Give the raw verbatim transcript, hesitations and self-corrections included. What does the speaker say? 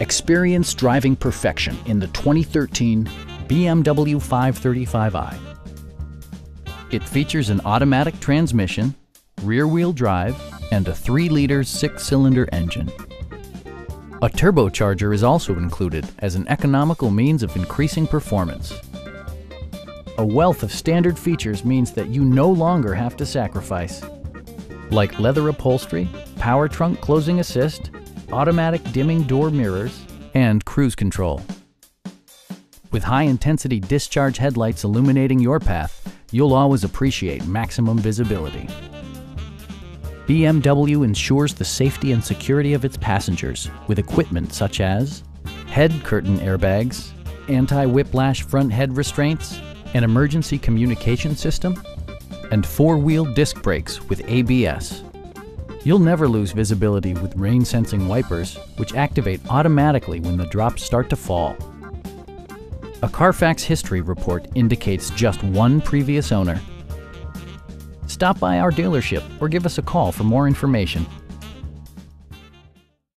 Experience driving perfection in the twenty thirteen B M W five thirty-five i. It features an automatic transmission, rear-wheel drive, and a three liter six cylinder engine. A turbocharger is also included as an economical means of increasing performance. A wealth of standard features means that you no longer have to sacrifice, like leather upholstery, power trunk closing assist, automatic dimming door mirrors, and cruise control. With high-intensity discharge headlights illuminating your path, you'll always appreciate maximum visibility. B M W ensures the safety and security of its passengers with equipment such as head curtain airbags, anti-whiplash front head restraints, an emergency communication system, and four-wheel disc brakes with A B S. You'll never lose visibility with rain-sensing wipers, which activate automatically when the drops start to fall. A Carfax history report indicates just one previous owner. Stop by our dealership or give us a call for more information.